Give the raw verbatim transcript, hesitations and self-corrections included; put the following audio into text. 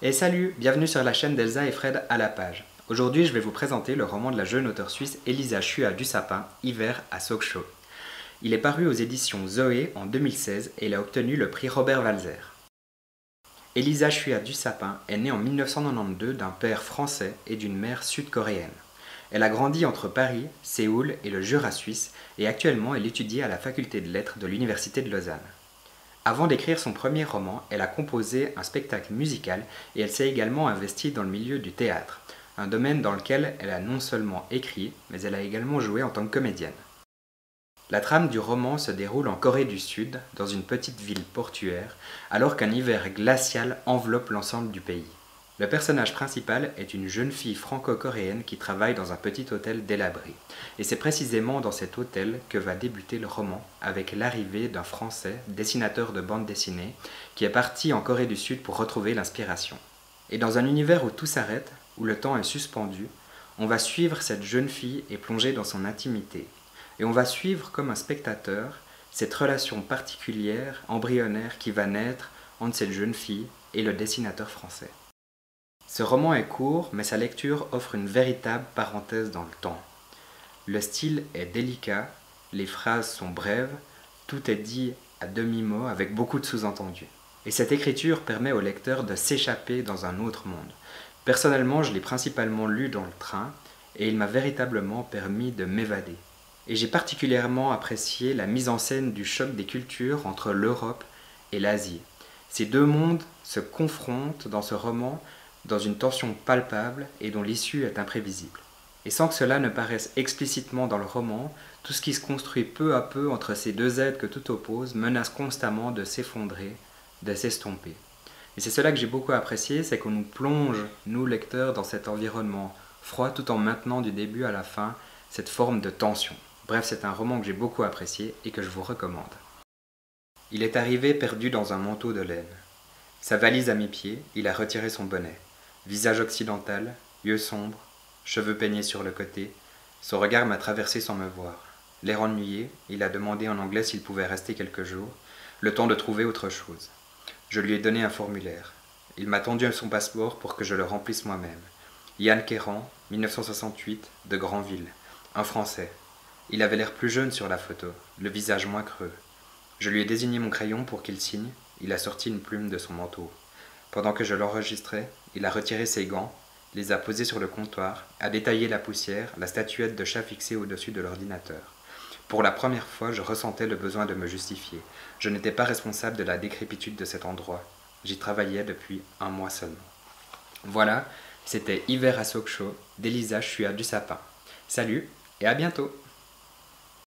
Et salut, bienvenue sur la chaîne d'Elsa et Fred à la page. Aujourd'hui je vais vous présenter le roman de la jeune auteure suisse Elisa Shua Dusapin, Hiver à Sokcho. Il est paru aux éditions Zoé en deux mille seize et il a obtenu le prix Robert Walser. Elisa Shua Dusapin est née en mille neuf cent quatre-vingt-douze d'un père français et d'une mère sud-coréenne. Elle a grandi entre Paris, Séoul et le Jura suisse et actuellement elle étudie à la faculté de lettres de l'université de Lausanne. Avant d'écrire son premier roman, elle a composé un spectacle musical et elle s'est également investie dans le milieu du théâtre, un domaine dans lequel elle a non seulement écrit, mais elle a également joué en tant que comédienne. La trame du roman se déroule en Corée du Sud, dans une petite ville portuaire, alors qu'un hiver glacial enveloppe l'ensemble du pays. Le personnage principal est une jeune fille franco-coréenne qui travaille dans un petit hôtel délabré. Et c'est précisément dans cet hôtel que va débuter le roman, avec l'arrivée d'un Français, dessinateur de bande dessinée, qui est parti en Corée du Sud pour retrouver l'inspiration. Et dans un univers où tout s'arrête, où le temps est suspendu, on va suivre cette jeune fille et plonger dans son intimité. Et on va suivre comme un spectateur cette relation particulière, embryonnaire, qui va naître entre cette jeune fille et le dessinateur français. Ce roman est court, mais sa lecture offre une véritable parenthèse dans le temps. Le style est délicat, les phrases sont brèves, tout est dit à demi-mot avec beaucoup de sous-entendus. Et cette écriture permet au lecteur de s'échapper dans un autre monde. Personnellement, je l'ai principalement lu dans le train, et il m'a véritablement permis de m'évader. Et j'ai particulièrement apprécié la mise en scène du choc des cultures entre l'Europe et l'Asie. Ces deux mondes se confrontent dans ce roman, dans une tension palpable et dont l'issue est imprévisible. Et sans que cela ne paraisse explicitement dans le roman, tout ce qui se construit peu à peu entre ces deux êtres que tout oppose menace constamment de s'effondrer, de s'estomper. Et c'est cela que j'ai beaucoup apprécié, c'est qu'on nous plonge, nous lecteurs, dans cet environnement froid tout en maintenant du début à la fin cette forme de tension. Bref, c'est un roman que j'ai beaucoup apprécié et que je vous recommande. Il est arrivé perdu dans un manteau de laine. Sa valise à mes pieds, il a retiré son bonnet. Visage occidental, yeux sombres, cheveux peignés sur le côté, son regard m'a traversé sans me voir. L'air ennuyé, il a demandé en anglais s'il pouvait rester quelques jours, le temps de trouver autre chose. Je lui ai donné un formulaire. Il m'a tendu son passeport pour que je le remplisse moi-même. Yann Kerrand, mille neuf cent soixante-huit, de Granville, un Français. Il avait l'air plus jeune sur la photo, le visage moins creux. Je lui ai désigné mon crayon pour qu'il signe, il a sorti une plume de son manteau. Pendant que je l'enregistrais, il a retiré ses gants, les a posés sur le comptoir, a détaillé la poussière, la statuette de chat fixée au-dessus de l'ordinateur. Pour la première fois, je ressentais le besoin de me justifier. Je n'étais pas responsable de la décrépitude de cet endroit. J'y travaillais depuis un mois seulement. Voilà, c'était Hiver à Sokcho d'Elisa Shua Dusapin. Salut et à bientôt!